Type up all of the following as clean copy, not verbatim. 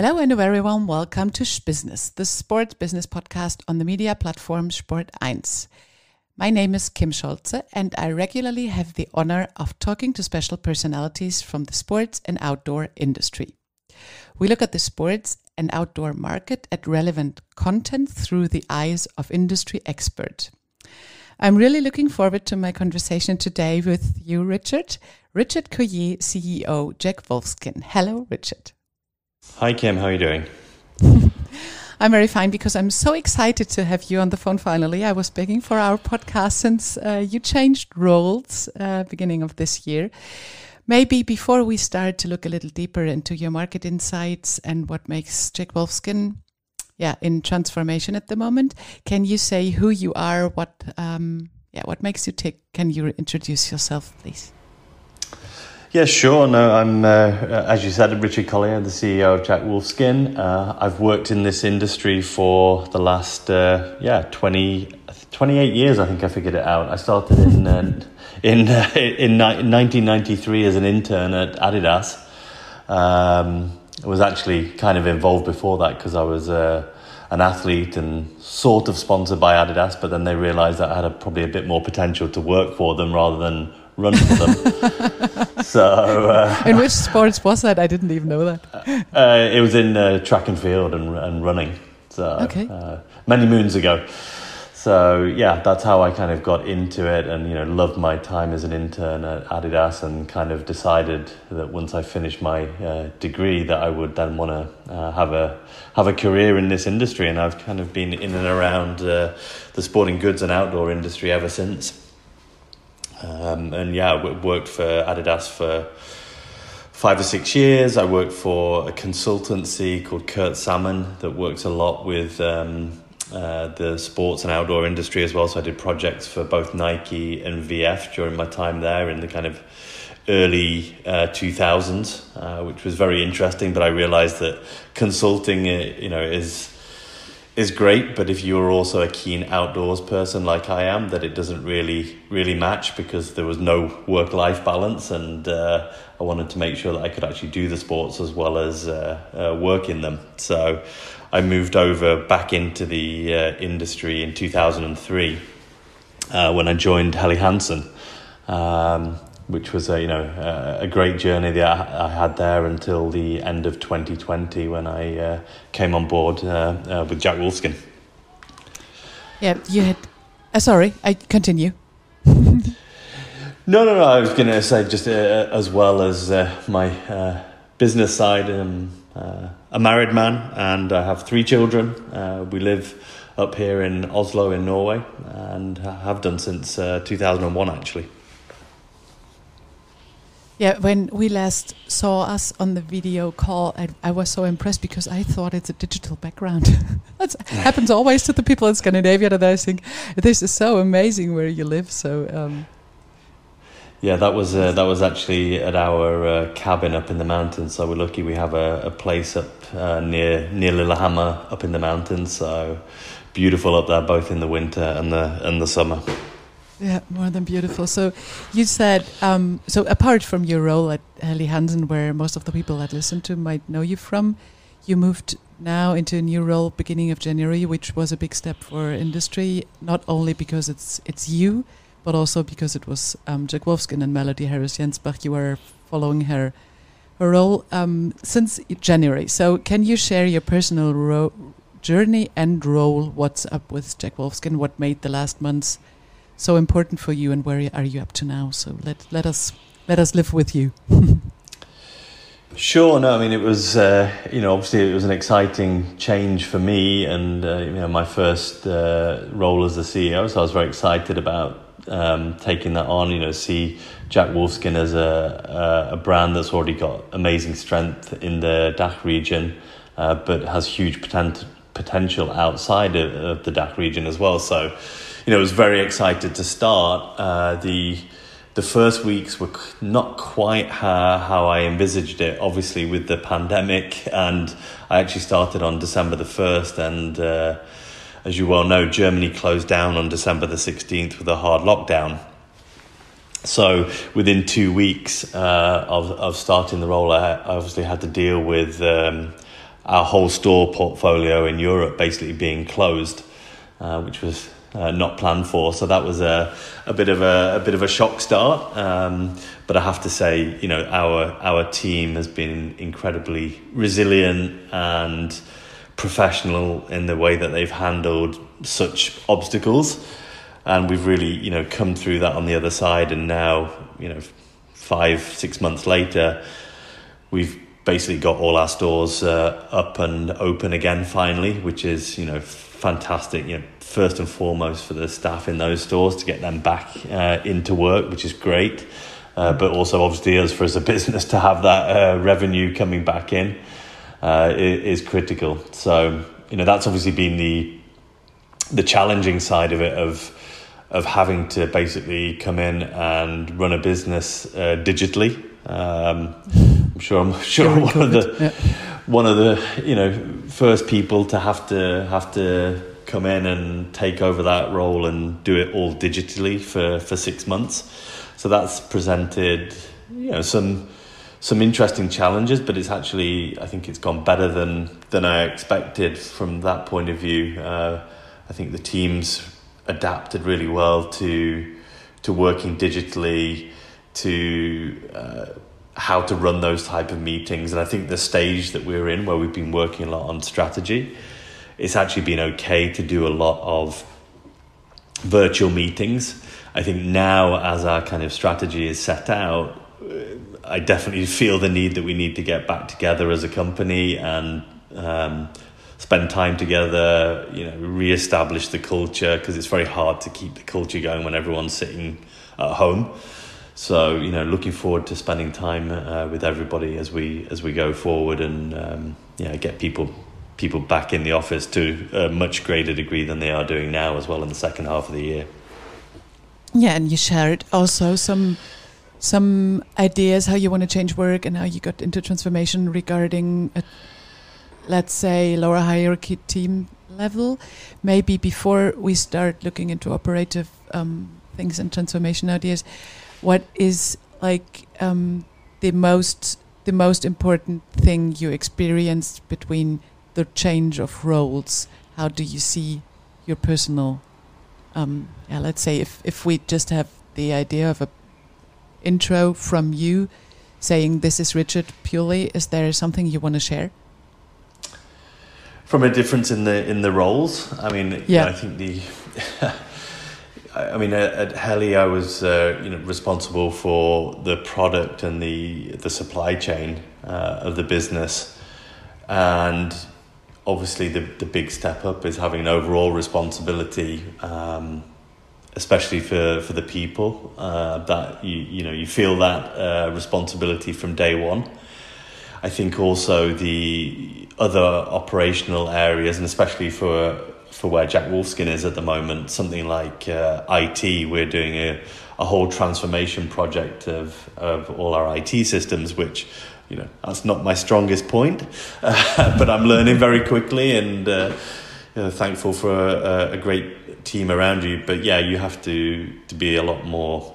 Hello and a very warm welcome to Sp.Business, the sport business podcast on the media platform Sport1. My name is Kim Scholze and I regularly have the honor of talking to special personalities from the sports and outdoor industry. We look at the sports and outdoor market at relevant content through the eyes of industry experts. I'm really looking forward to my conversation today with you, Richard. Richard Collier, CEO, Jack Wolfskin. Hello, Richard. Hi Kim, how are you doing? I'm very fine because I'm so excited to have you on the phone finally. I was begging for our podcast since you changed roles beginning of this year. Maybe before we start to look a little deeper into your market insights and what makes Jack Wolfskin in transformation at the moment, can you say who you are, what makes you tick? Can you introduce yourself, please? Yeah, sure. No, I'm, as you said, Richard Collier, the CEO of Jack Wolfskin. I've worked in this industry for the last, 28 years, I think I figured it out. I started in 1993 as an intern at Adidas. I was actually kind of involved before that because I was an athlete and sort of sponsored by Adidas, but then they realized that I had probably a bit more potential to work for them rather than run for them. So, in which sports was that? I didn't even know that. It was in track and field and running. So okay. Many moons ago. So yeah, that's how I kind of got into it, and loved my time as an intern at Adidas, and kind of decided that once I finished my degree, that I would then want to have a career in this industry, and I've kind of been in and around the sporting goods and outdoor industry ever since. I worked for Adidas for 5 or 6 years. I worked for a consultancy called Kurt Salmon that works a lot with the sports and outdoor industry as well. So I did projects for both Nike and VF during my time there in the kind of early 2000s, which was very interesting. But I realized that consulting, is great, but if you're also a keen outdoors person like I am, that it doesn't really match, because there was no work-life balance, and I wanted to make sure that I could actually do the sports as well as work in them. So I moved over back into the industry in 2003 when I joined Helly Hansen, which was a great journey that I had there until the end of 2020 when I came on board with Jack Wolfskin. Yeah, you had... sorry, I continue. No, I was going to say just as well as my business side, I'm a married man and I have 3 children. We live up here in Oslo in Norway and have done since 2001 actually. Yeah, when we last saw us on the video call, I was so impressed because I thought it's a digital background. That happens always to the people in Scandinavia, that I think this is so amazing where you live. So yeah, that was actually at our cabin up in the mountains. So we're lucky we have a place up near Lillehammer up in the mountains. So beautiful up there, both in the winter and the summer. Yeah, more than beautiful. So you said, so apart from your role at Helly Hansen, where most of the people that listen to might know you from, you moved now into a new role beginning of January, which was a big step for industry, not only because it's you, but also because it was Jack Wolfskin and Melody Harris-Jensbach. You were following her role since January. So can you share your personal journey and role? What's up with Jack Wolfskin? What made the last months so important for you, and where are you up to now? So let us live with you. Sure. No, I mean, it was obviously it was an exciting change for me, and my first role as the CEO. So I was very excited about taking that on. See Jack Wolfskin as a brand that's already got amazing strength in the DACH region, but has huge potential outside of the DACH region as well. So I was very excited to start. The first weeks were not quite how I envisaged it, obviously with the pandemic, and I actually started on December the 1st, and as you well know, Germany closed down on December the 16th with a hard lockdown. So within 2 weeks of starting the role, I obviously had to deal with our whole store portfolio in Europe basically being closed, which was not planned for. So that was a bit of a shock start. But I have to say, you know, our team has been incredibly resilient and professional in the way that they've handled such obstacles. And we've really, you know, come through that on the other side. And now, you know, 5-6 months later, we've basically got all our stores up and open again finally, which is, you know, fantastic. You know, first and foremost for the staff in those stores to get them back into work, which is great. But also obviously as a business to have that revenue coming back in is critical. So, you know, that's obviously been the challenging side of it, of having to basically come in and run a business digitally. I'm sure one of the you know, first people to have to come in and take over that role and do it all digitally for 6 months. So that's presented, you know, some interesting challenges, but it's actually, I think it's gone better than I expected from that point of view. I think the team's adapted really well to working digitally, to how to run those type of meetings. And I think the stage that we're in, where we've been working a lot on strategy, it's actually been okay to do a lot of virtual meetings. I think now, as our kind of strategy is set out, I definitely feel the need that we need to get back together as a company and spend time together, you know, reestablish the culture, because it's very hard to keep the culture going when everyone's sitting at home. So, you know, looking forward to spending time with everybody as we go forward and get people back in the office to a much greater degree than they are doing now as well in the second half of the year. Yeah, and you shared also some ideas how you want to change work and how you got into transformation regarding, let's say, lower hierarchy team level. Maybe before we start looking into operative things and transformation ideas, what is like the most important thing you experienced between the change of roles? How do you see your personal? Let's say if we just have the idea of a intro from you saying this is Richard purely, is there something you want to share? From a difference in the roles, I mean, yeah. I think at Helly I was responsible for the product and the supply chain of the business. And obviously the big step up is having an overall responsibility, especially for the people, that you feel that responsibility from day one. I think also the other operational areas, and especially for where Jack Wolfskin is at the moment, something like IT, we're doing a whole transformation project of all our IT systems, which, you know, that's not my strongest point, but I'm learning very quickly and thankful for a great team around you. But yeah, you have to be a lot more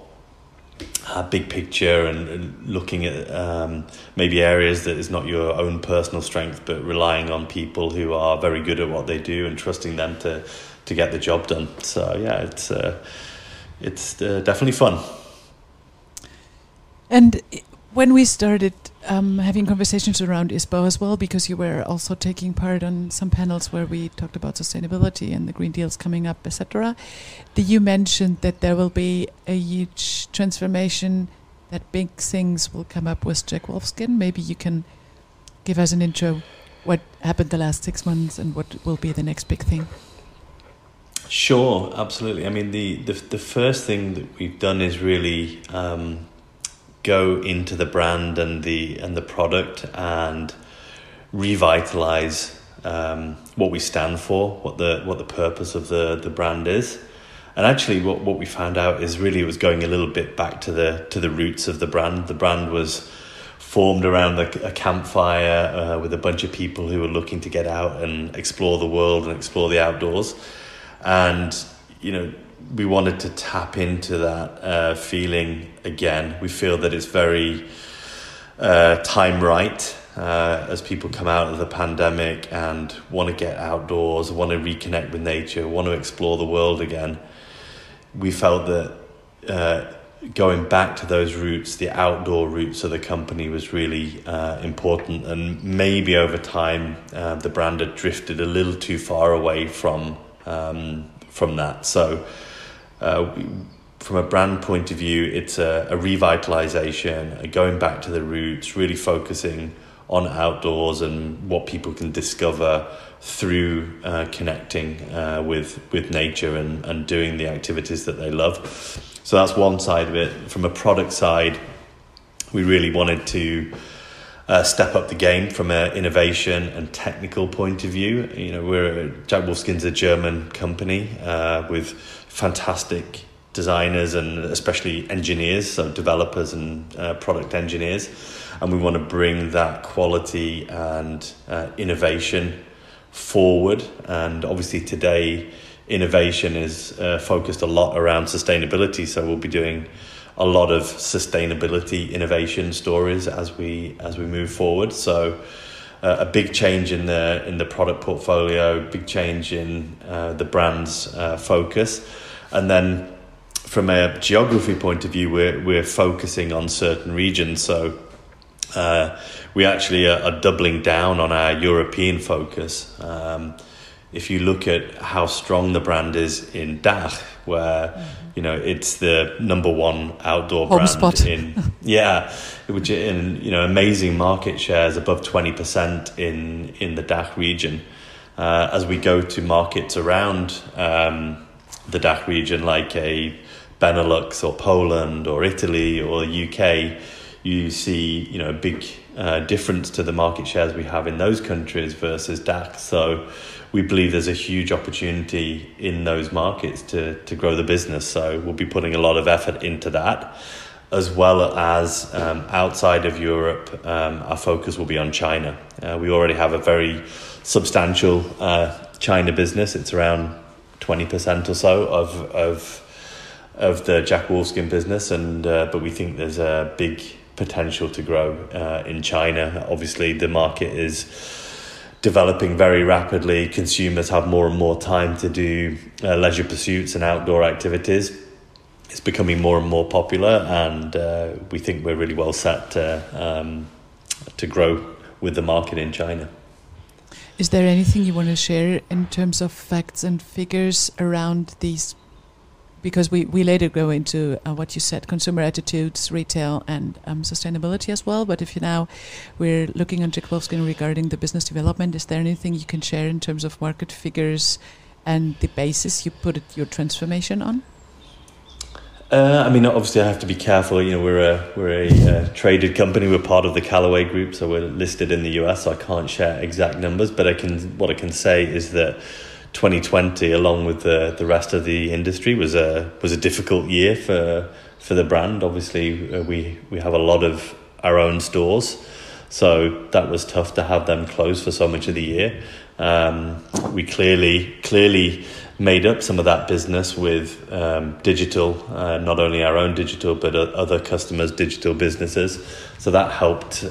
big picture and looking at maybe areas that is not your own personal strength, but relying on people who are very good at what they do and trusting them to get the job done. So yeah, it's definitely fun. And when we started having conversations around ISPO as well, because you were also taking part on some panels where we talked about sustainability and the Green Deals coming up, etc., you mentioned that there will be a huge transformation, that big things will come up with Jack Wolfskin. Maybe you can give us an intro, what happened the last 6 months and what will be the next big thing? Sure, absolutely. I mean, the first thing that we've done is really go into the brand and the product and revitalize what we stand for, what the purpose of the brand is. And actually what we found out is really it was going a little bit back to the roots of the brand. The brand was formed around a campfire with a bunch of people who were looking to get out and explore the world and explore the outdoors. And, you know, we wanted to tap into that feeling again. We feel that it's very time right as people come out of the pandemic and want to get outdoors, want to reconnect with nature, want to explore the world again, we felt that going back to those roots, the outdoor roots of the company, was really important. And maybe over time, the brand had drifted a little too far away from that. So from a brand point of view, it's a revitalization, going back to the roots, really focusing on outdoors and what people can discover through connecting with nature and doing the activities that they love. So that's one side of it. From a product side, we really wanted to step up the game from an innovation and technical point of view. You know, Jack Wolfskin's a German company with fantastic designers and especially engineers, so developers and product engineers, and we want to bring that quality and innovation forward. And obviously today, innovation is focused a lot around sustainability, so we'll be doing a lot of sustainability innovation stories as we move forward. So a big change in the product portfolio, big change in the brand's focus. And then from a geography point of view, we're focusing on certain regions. So we actually are doubling down on our European focus. If you look at how strong the brand is in DACH, where it's the #1 outdoor home brand spot. Which in amazing market shares, above 20% in the DACH region. As we go to markets around the DACH region, like a Benelux or Poland or Italy or UK, you see a big difference to the market shares we have in those countries versus DACH. So we believe there's a huge opportunity in those markets to grow the business. So we'll be putting a lot of effort into that, as well as outside of Europe, our focus will be on China. We already have a very substantial China business. It's around 20% or so of the Jack Wolfskin business, but we think there's a big potential to grow in China. Obviously, the market is developing very rapidly. Consumers have more and more time to do leisure pursuits and outdoor activities. It's becoming more and more popular, and we think we're really well set to grow with the market in China. Is there anything you want to share in terms of facts and figures around these? Because we later go into what you said, consumer attitudes, retail, and sustainability as well. But if we're looking on Jack Wolfskin regarding the business development, is there anything you can share in terms of market figures and the basis you put your transformation on? Obviously I have to be careful. We're a traded company. We're part of the Callaway Group, so we're listed in the US, so I can't share exact numbers. But what I can say is that 2020, along with the rest of the industry, was a difficult year for the brand. Obviously, we have a lot of our own stores, so that was tough to have them closed for so much of the year. We clearly made up some of that business with digital, not only our own digital, but other customers' digital businesses. So that helped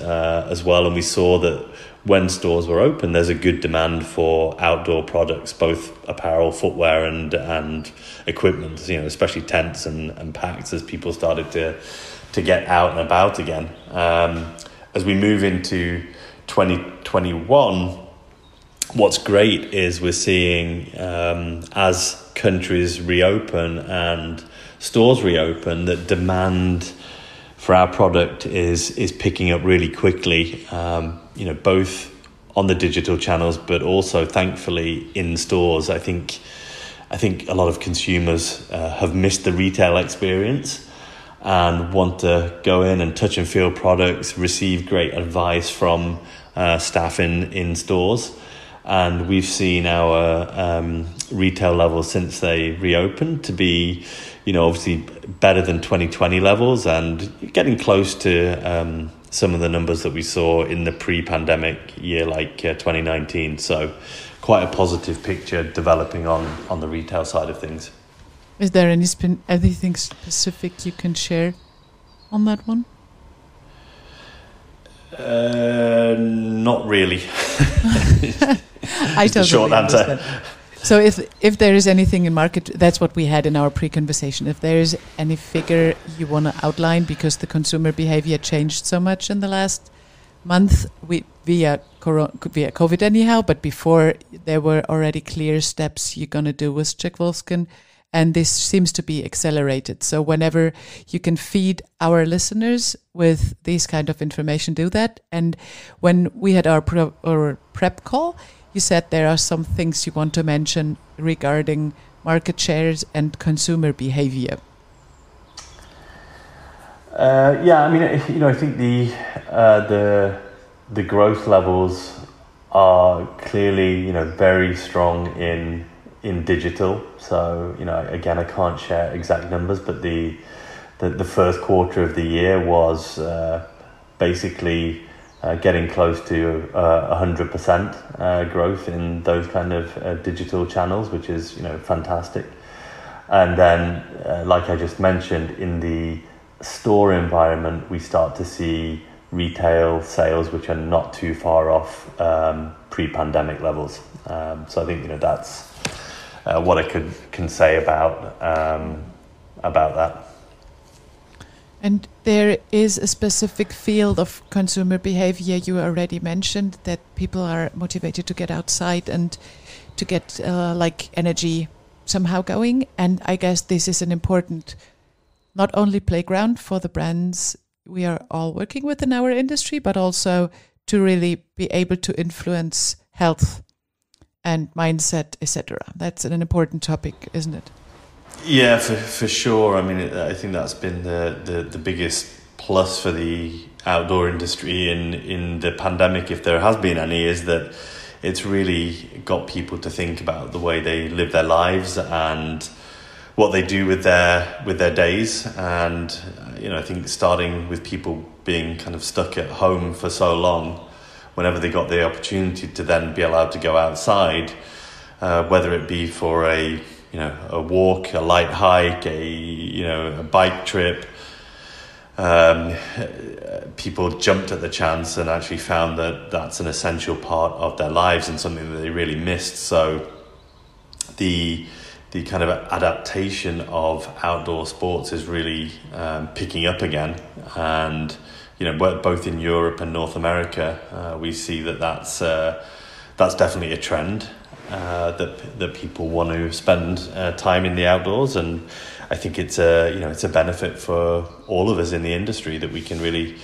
as well, and we saw that when stores were open, there's a good demand for outdoor products, both apparel, footwear, and equipment, especially tents and packs, as people started to get out and about again. As we move into 2021, what's great is we're seeing, as countries reopen and stores reopen, that demand for our product is picking up really quickly, both on the digital channels, but also thankfully in stores. I think a lot of consumers have missed the retail experience and want to go in and touch and feel products, receive great advice from staff in stores. And we've seen our retail levels since they reopened to be, obviously better than 2020 levels and getting close to some of the numbers that we saw in the pre-pandemic year, like 2019. So quite a positive picture developing on the retail side of things. Is there anything specific you can share on that one? Not really. I totally short answer. So if there is anything in market, that's what we had in our pre-conversation. If there is any figure you want to outline, because the consumer behavior changed so much in the last month, via COVID anyhow, but before there were already clear steps you're going to do with Jack Wolfskin, and this seems to be accelerated. So whenever you can feed our listeners with these kind of information, do that. And when we had our prep call, you said there are some things you want to mention regarding market shares and consumer behavior. Yeah, I mean, you know, I think the growth levels are clearly, you know, very strong in digital. So, you know, again, I can't share exact numbers, but the first quarter of the year was basically getting close to 100% growth in those kind of digital channels, which is, you know, fantastic. And then, like I just mentioned, in the store environment, we start to see retail sales which are not too far off pre-pandemic levels. So I think, you know, that's what I can say about that. And there is a specific field of consumer behavior you already mentioned, that people are motivated to get outside and to get like energy somehow going. And I guess this is an important, not only playground for the brands we are all working with in our industry, but also to really be able to influence health and mindset, etc. That's an important topic, isn't it? Yeah, for sure. I mean, I think that's been the biggest plus for the outdoor industry in the pandemic, if there has been any, is that it's really got people to think about the way they live their lives and what they do with their days. And, you know, I think starting with people being kind of stuck at home for so long, whenever they got the opportunity to then be allowed to go outside, whether it be for a walk, a light hike, a bike trip, people jumped at the chance and actually found that that's an essential part of their lives and something that they really missed. So the kind of adaptation of outdoor sports is really picking up again. And, you know, both in Europe and North America, we see that's definitely a trend, that people want to spend time in the outdoors. And I think it's a benefit for all of us in the industry that we can really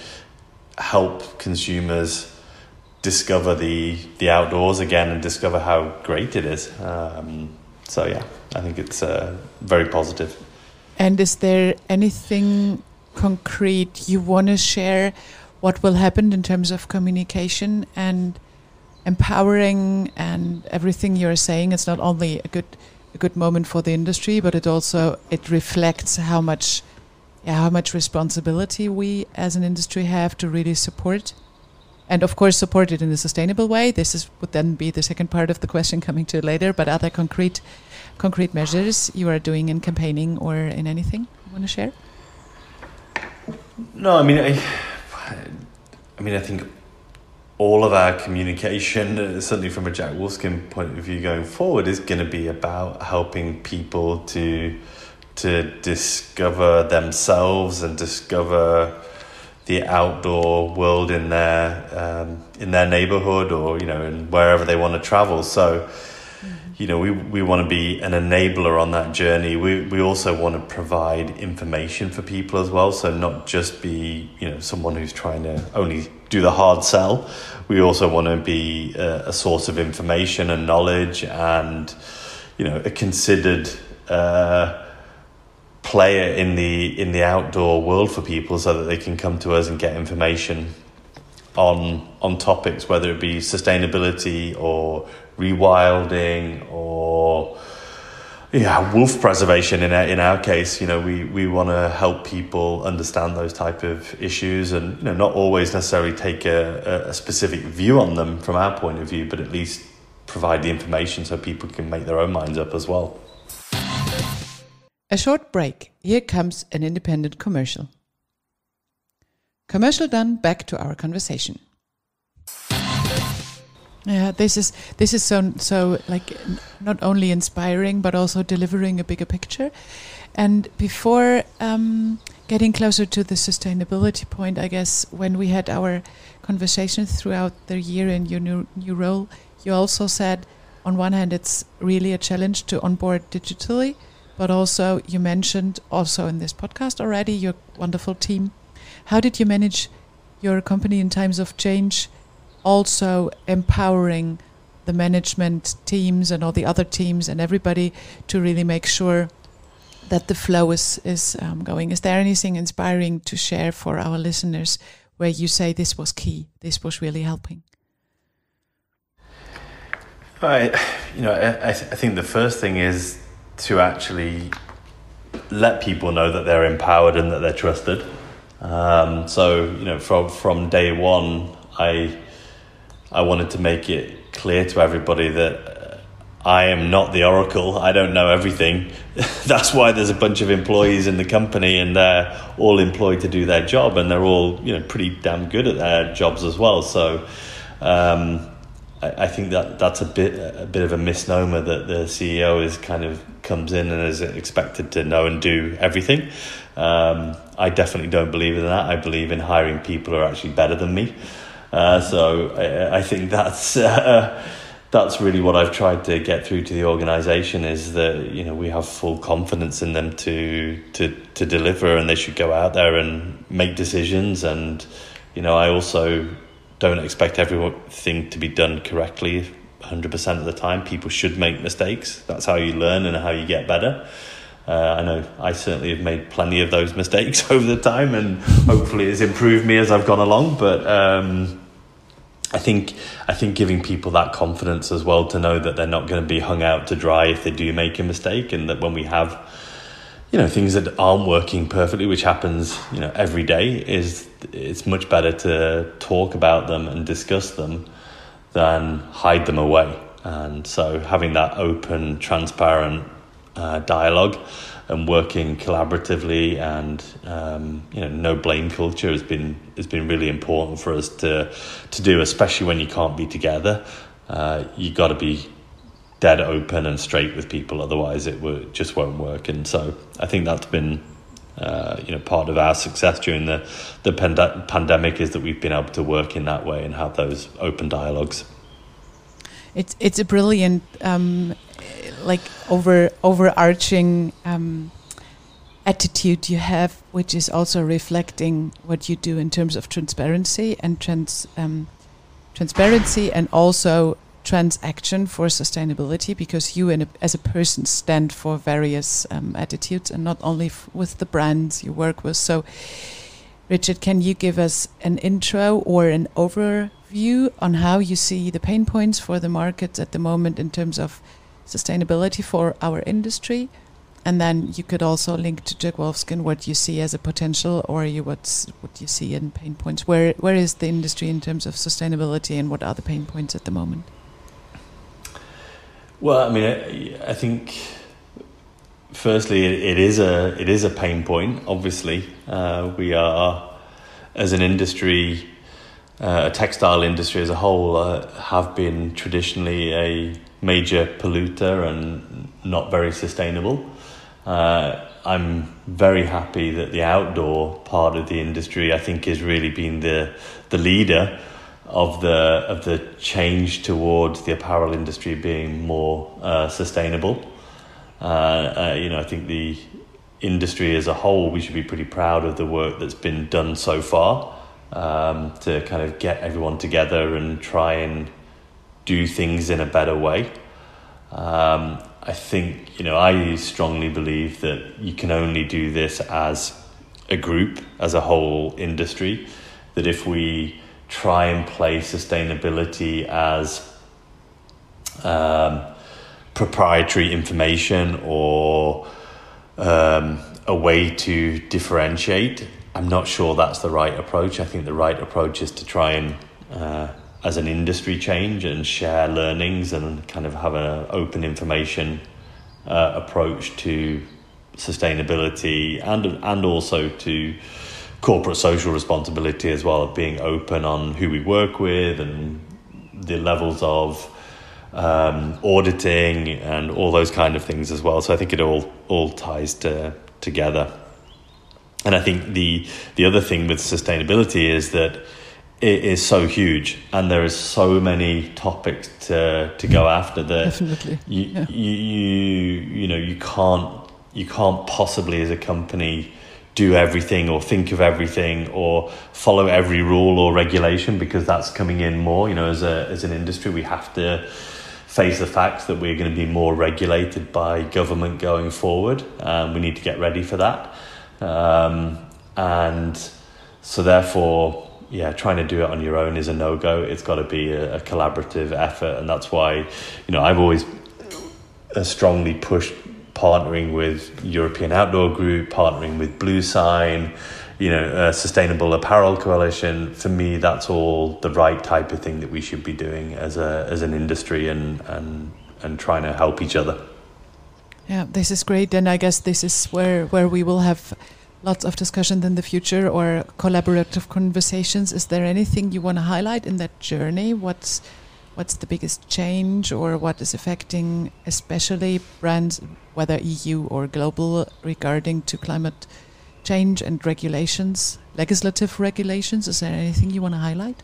help consumers discover the outdoors again and discover how great it is. So yeah, I think it's very positive. And is there anything concrete you want to share? What will happen in terms of communication and empowering and everything you're saying? It's not only a good moment for the industry, but it also reflects how much responsibility we as an industry have to really support. And of course, support it in a sustainable way. Would then be the second part of the question coming to later. But are there concrete measures you are doing in campaigning or in anything you want to share? No, I mean, I think all of our communication, certainly from a Jack Wolfskin point of view going forward, is going to be about helping people to discover themselves and discover the outdoor world in their neighborhood, or, you know, in wherever they want to travel. So, you know, we want to be an enabler on that journey. We also want to provide information for people as well. So not just be, you know, someone who's trying to only do the hard sell. We also want to be a source of information and knowledge, and, you know, a considered player in the outdoor world for people, so that they can come to us and get information on topics, whether it be sustainability or rewilding or wolf preservation. In our case, you know, we want to help people understand those type of issues, and, you know, not always necessarily take a specific view on them from our point of view, but at least provide the information so people can make their own minds up as well. A short break. Here comes an independent commercial. Commercial done, back to our conversation. Yeah, this is so like not only inspiring but also delivering a bigger picture. And before getting closer to the sustainability point, I guess when we had our conversation throughout the year in your new role, you also said on one hand it's really a challenge to onboard digitally, but also you mentioned also in this podcast already your wonderful team. How did you manage your company in times of change, also empowering the management teams and all the other teams and everybody to really make sure that the flow is going? Is there anything inspiring to share for our listeners where you say this was key, this was really helping? I think the first thing is to actually let people know that they're empowered and that they're trusted. So from day one, I wanted to make it clear to everybody that I am not the oracle. I don't know everything. That's why there's a bunch of employees in the company, and they're all employed to do their job, and they're all pretty damn good at their jobs as well. So I think that's a bit of a misnomer that the CEO is kind of comes in and is expected to know and do everything. I definitely don't believe in that. I believe in hiring people who are actually better than me. So I think that's really what I've tried to get through to the organisation, is that we have full confidence in them to deliver, and they should go out there and make decisions. And I also don't expect everything to be done correctly 100% of the time. People should make mistakes. That's how you learn and how you get better. I know I certainly have made plenty of those mistakes over the time, and hopefully it's improved me as I've gone along. But I think giving people that confidence as well, to know that they're not going to be hung out to dry if they do make a mistake, and that when we have things that aren't working perfectly, which happens every day, it's much better to talk about them and discuss them than hide them away. And so having that open, transparent dialogue and working collaboratively, and no blame culture has been really important for us to do, especially when you can't be together. You got to be dead open and straight with people, otherwise it just won't work. And so I think that's been part of our success during the pandemic, is that we've been able to work in that way and have those open dialogues. It's a brilliant overarching attitude you have, which is also reflecting what you do in terms of transparency and transparency and also transaction for sustainability, because you as a person stand for various attitudes, and not only with the brands you work with. So Richard, can you give us an intro or an overview on how you see the pain points for the markets at the moment in terms of sustainability for our industry? And then you could also link to Jack Wolfskin what you see as a potential, or what you see in pain points. Where is the industry in terms of sustainability, and what are the pain points at the moment? Well, I think firstly it is a pain point. Obviously, we are as an industry, textile industry as a whole, have been traditionally a major polluter and not very sustainable. I'm very happy that the outdoor part of the industry, I think, has really been the leader of the change towards the apparel industry being more sustainable. I think the industry as a whole, we should be pretty proud of the work that's been done so far, to kind of get everyone together and try and do things in a better way. I think, I strongly believe that you can only do this as a group, as a whole industry, that if we try and play sustainability as proprietary information or a way to differentiate, I'm not sure that's the right approach. I think the right approach is to try and as an industry change and share learnings and kind of have an open information approach to sustainability and also to corporate social responsibility as well, of being open on who we work with and the levels of auditing and all those kind of things as well. So I think it all ties together. And I think the other thing with sustainability is that it is so huge, and there is so many topics to go after that. Definitely. You can't possibly as a company do everything or think of everything or follow every rule or regulation, because that's coming in more. You know, as an industry, we have to face the fact that we're going to be more regulated by government going forward. We need to get ready for that. And so therefore, trying to do it on your own is a no-go. It's got to be a collaborative effort. And that's why, I've always strongly pushed partnering with European Outdoor Group, partnering with Blue Sign, Sustainable Apparel Coalition. For me, that's all the right type of thing that we should be doing as an industry and trying to help each other. Yeah, this is great. And I guess this is where we will have lots of discussions in the future, or collaborative conversations. Is there anything you want to highlight in that journey? What's the biggest change, or what is affecting especially brands, whether EU or global, regarding to climate change and regulations, legislative regulations? Is there anything you want to highlight?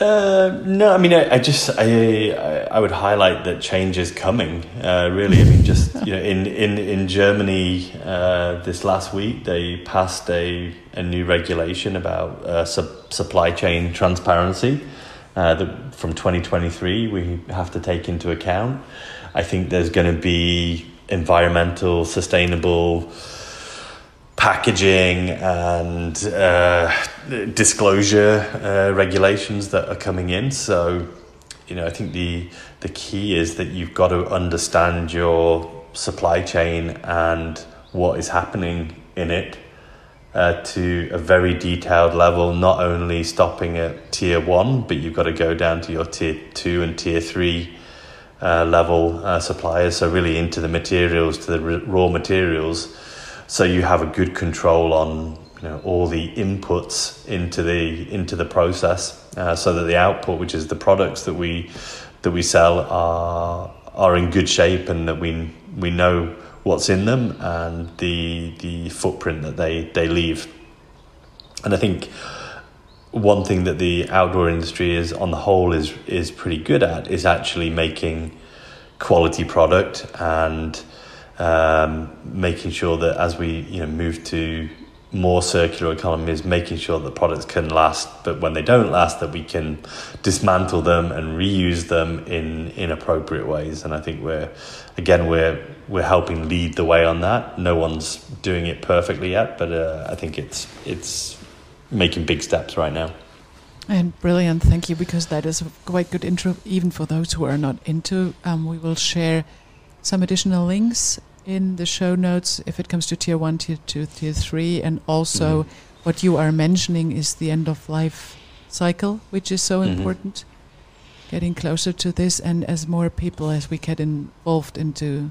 No, I would highlight that change is coming. Really, in Germany this last week they passed a new regulation about supply chain transparency. From 2023, we have to take into account. I think there's going to be environmental, sustainable packaging and disclosure regulations that are coming in. So, I think the key is that you've got to understand your supply chain and what is happening in it to a very detailed level, not only stopping at tier 1, but you've got to go down to your tier 2 and tier 3 level suppliers, so really into the materials, to the raw materials, so you have a good control on all the inputs into the process, so that the output, which is the products that we sell, are in good shape, and that we know what's in them and the footprint that they leave. And I think one thing that the outdoor industry is on the whole is pretty good at is actually making quality product and making sure that as we move to more circular economies, making sure that products can last, but when they don't last, that we can dismantle them and reuse them in appropriate ways. And I think we're helping lead the way on that. No one's doing it perfectly yet, but I think it's making big steps right now. And brilliant, thank you, because that is a quite good intro, even for those who are not into. We will share some additional links in the show notes if it comes to tier 1, tier 2, tier 3, and also what you are mentioning is the end of life cycle, which is so important, getting closer to this. And as more people, as we get involved into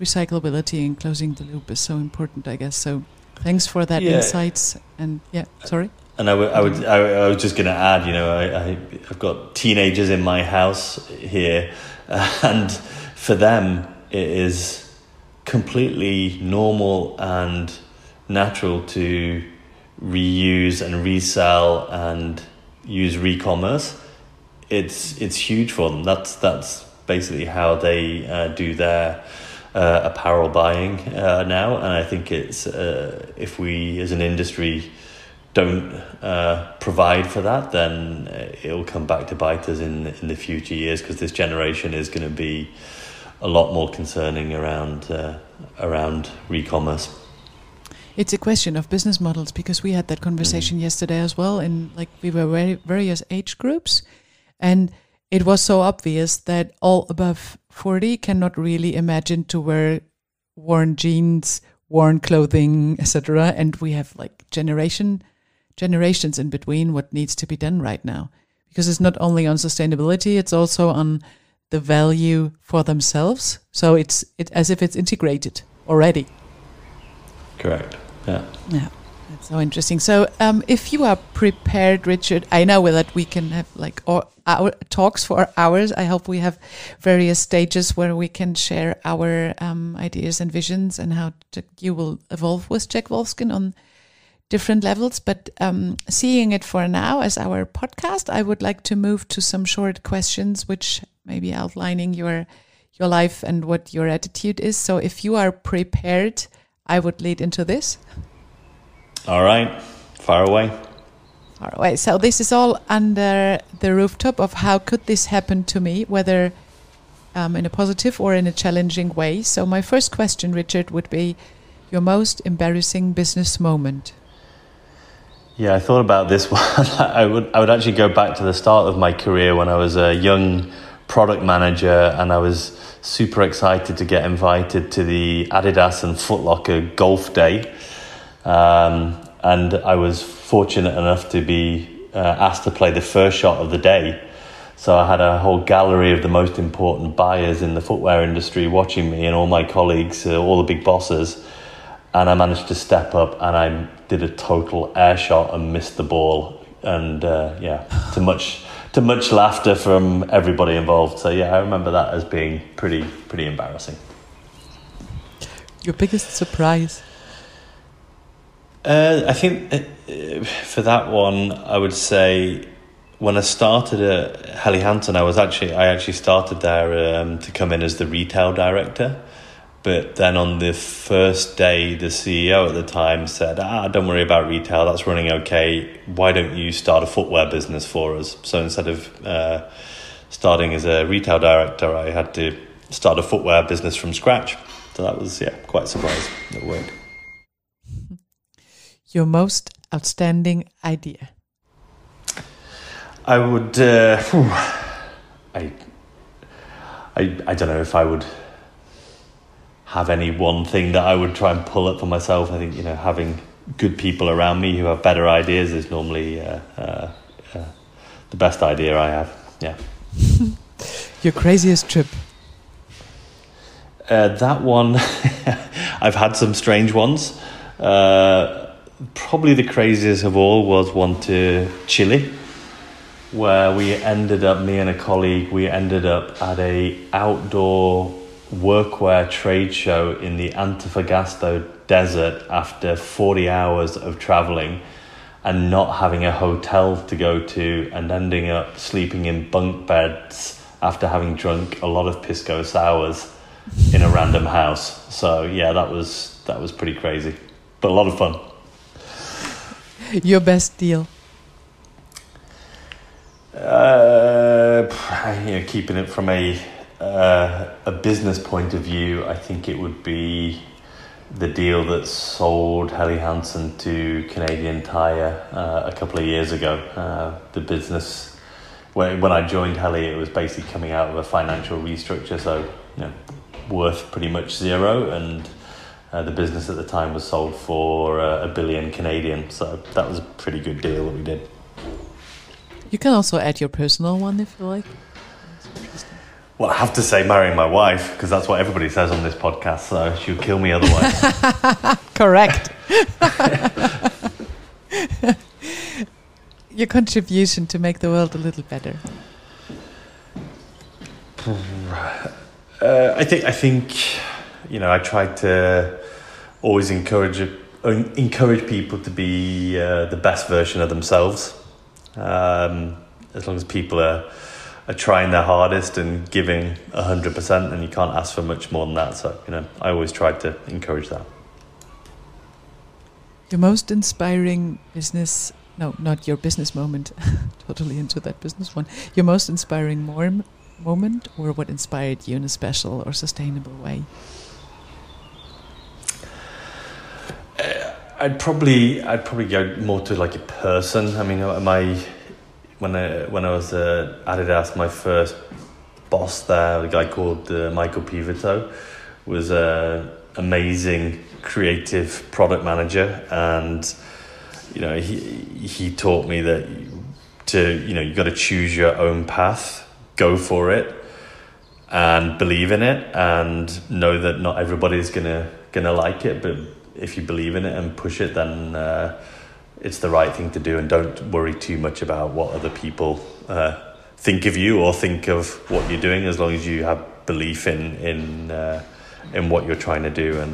recyclability and closing the loop, is so important, I guess. So thanks for that insights. And and I was just going to add, I've got teenagers in my house here, and for them it is completely normal and natural to reuse and resell and use re-commerce. It's huge for them. That's basically how they do their apparel buying now. And I think it's if we as an industry don't provide for that, then it'll come back to bite us in the future years, because this generation is going to be a lot more concerning around re-commerce. It's a question of business models, because we had that conversation yesterday as well, and we were various age groups, and it was so obvious that all above 40 cannot really imagine to wear worn jeans, worn clothing, etc. And we have generations in between what needs to be done right now, because it's not only on sustainability, it's also on the value for themselves. So it's as if it's integrated already. Correct. Yeah. That's so interesting. So if you are prepared, Richard, I know that we can have like our talks for hours. I hope we have various stages where we can share our ideas and visions and how you will evolve with Jack Wolfskin on different levels. But seeing it for now as our podcast, I would like to move to some short questions, which may be outlining your life and what your attitude is. So if you are prepared, I would lead into this. All right, far away. Far away. So this is all under the rooftop of how could this happen to me, whether in a positive or in a challenging way. So my first question, Richard, would be your most embarrassing business moment. Yeah, I thought about this one. I would actually go back to the start of my career when I was a young product manager and I was super excited to get invited to the Adidas and Foot Locker golf day. And I was fortunate enough to be asked to play the first shot of the day. So I had a whole gallery of the most important buyers in the footwear industry watching me and all my colleagues, all the big bosses. And I managed to step up and I did a total air shot and missed the ball. And to much laughter from everybody involved. So yeah, I remember that as being pretty embarrassing. Your biggest surprise? I think for that one, I would say when I started at Helly Hansen, I actually started there to come in as the retail director. But then on the first day, the CEO at the time said, don't worry about retail, that's running okay. Why don't you start a footwear business for us? So instead of starting as a retail director, I had to start a footwear business from scratch. So that was, quite surprised it worked. Your most outstanding idea? I would... I don't know if I would have any one thing that I would try and pull up for myself. I think, having good people around me who have better ideas is normally the best idea I have. Yeah. Your craziest trip? That one... I've had some strange ones. Probably the craziest of all was one to Chile, where me and a colleague ended up at a outdoor workwear trade show in the Antofagasta desert after 40 hours of traveling and not having a hotel to go to and ending up sleeping in bunk beds after having drunk a lot of pisco sours in a random house. So yeah, that was pretty crazy, but a lot of fun. Your best deal? Keeping it from a business point of view, I think it would be the deal that sold Helly Hansen to Canadian Tire a couple of years ago. The business, when I joined Helly, it was basically coming out of a financial restructure, so worth pretty much zero, and the business at the time was sold for $1 billion Canadian, so that was a pretty good deal that we did. You can also add your personal one if you like. Well, I have to say marrying my wife, because that's what everybody says on this podcast, so she'll kill me otherwise. Correct. Your contribution to make the world a little better. I think I try to always encourage people to be the best version of themselves. As long as people are trying their hardest and giving 100%, and you can't ask for much more than that. So, I always try to encourage that. Your most inspiring business... No, not your business moment. Totally into that business one. Your most inspiring moment, or what inspired you in a special or sustainable way? I'd probably go more to like a person. I mean, when I was at Adidas, my first boss there, a guy called Michael Pivotow, was an amazing creative product manager, and he taught me that you've got to choose your own path, go for it, and believe in it, and know that not everybody's gonna like it, but if you believe in it and push it, then it's the right thing to do, and don't worry too much about what other people think of you or think of what you're doing, as long as you have belief in what you're trying to do. And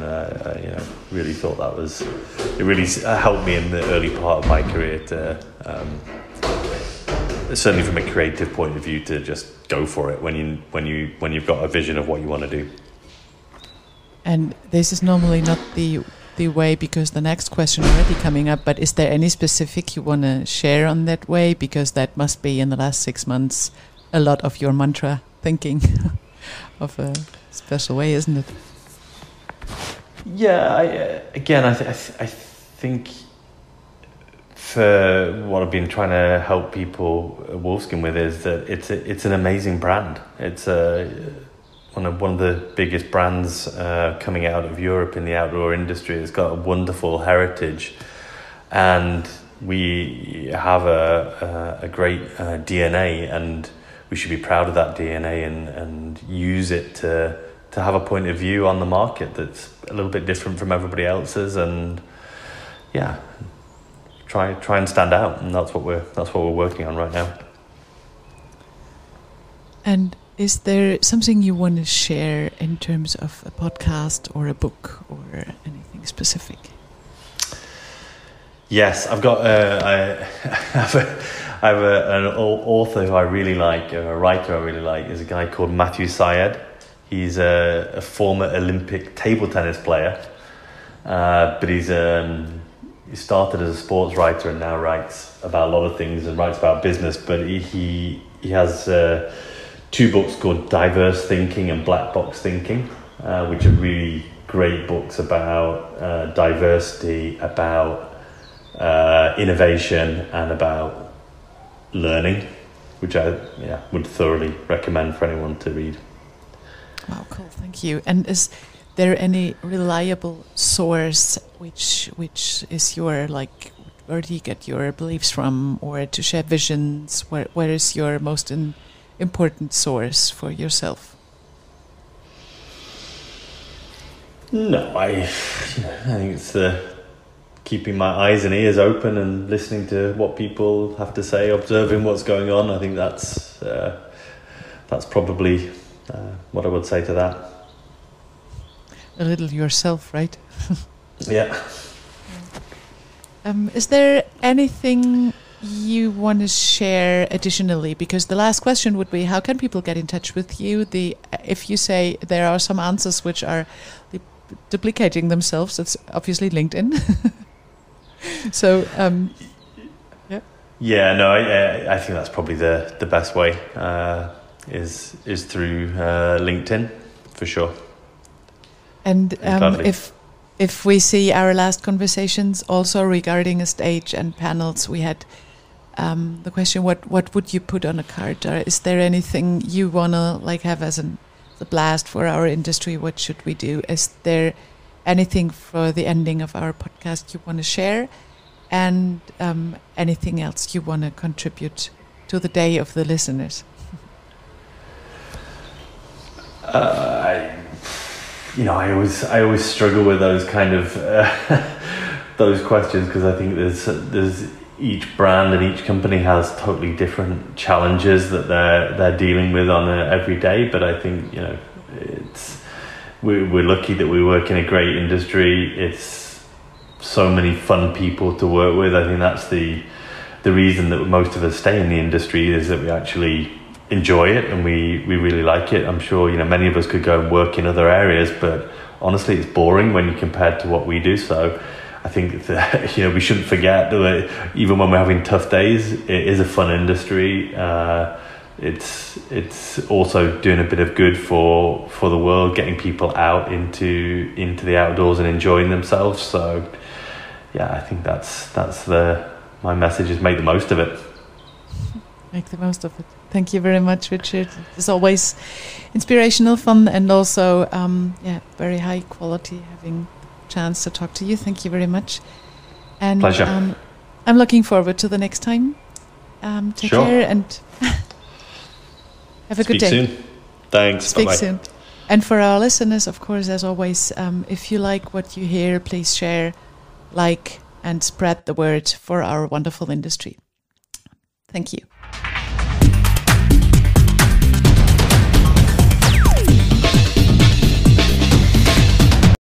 you know, really thought that was, it really helped me in the early part of my career to certainly from a creative point of view, to just go for it when you've got a vision of what you want to do. And this is normally not the way, because the next question already coming up, but is there any specific you want to share on that way? Because that must be in the last 6 months a lot of your mantra thinking of a special way, isn't it? Yeah, I think for what I've been trying to help people Wolfskin with is that it's an amazing brand. It's one of the biggest brands coming out of Europe in the outdoor industry. It's got a wonderful heritage, and we have a great DNA, and we should be proud of that DNA and use it to have a point of view on the market that's a little bit different from everybody else's, and yeah, try and stand out, and that's what we're working on right now. And is there something you want to share in terms of a podcast or a book or anything specific? Yes, I've got I have an author who I really like, a writer I really like, is a guy called Matthew Syed. He's a former Olympic table tennis player, but he started as a sports writer and now writes about a lot of things and writes about business. But he has two books called Diverse Thinking and Black Box Thinking, which are really great books about diversity, about innovation, and about learning, which I would thoroughly recommend for anyone to read. Wow, cool, thank you. And is there any reliable source which is your, like, where do you get your beliefs from, or to share visions? Where is your most important source for yourself? No, I think it's keeping my eyes and ears open and listening to what people have to say, observing what's going on. I think that's probably what I would say to that. A little yourself, right? Yeah. Is there anything you want to share additionally? Because the last question would be, how can people get in touch with you? If you say there are some answers which are duplicating themselves, it's obviously LinkedIn. So I think that's probably the best way, is through LinkedIn for sure. And if we see our last conversations also regarding a stage and panels, we had the question, what would you put on a card? Or is there anything you want to have as a blast for our industry? What should we do? Is there anything for the ending of our podcast you want to share? And anything else you want to contribute to the day of the listeners? I always struggle with those kind of those questions, because I think there's each brand and each company has totally different challenges that they're dealing with on every day. But I think we're lucky that we work in a great industry. It's so many fun people to work with. I think that's the reason that most of us stay in the industry, is that we actually enjoy it and we really like it. I'm sure many of us could go and work in other areas, but honestly it's boring when you compare to what we do. So I think that we shouldn't forget that even when we're having tough days, it is a fun industry. It's also doing a bit of good for the world, getting people out into the outdoors and enjoying themselves. So yeah, I think that's my message is make the most of it. Make the most of it. Thank you very much, Richard. It's always inspirational, fun, and also very high quality having the chance to talk to you. Thank you very much. And pleasure. I'm looking forward to the next time. Take care and have a good day. Speak soon. Thanks. Speak soon. And for our listeners, of course, as always, if you like what you hear, please share, like, and spread the word for our wonderful industry. Thank you.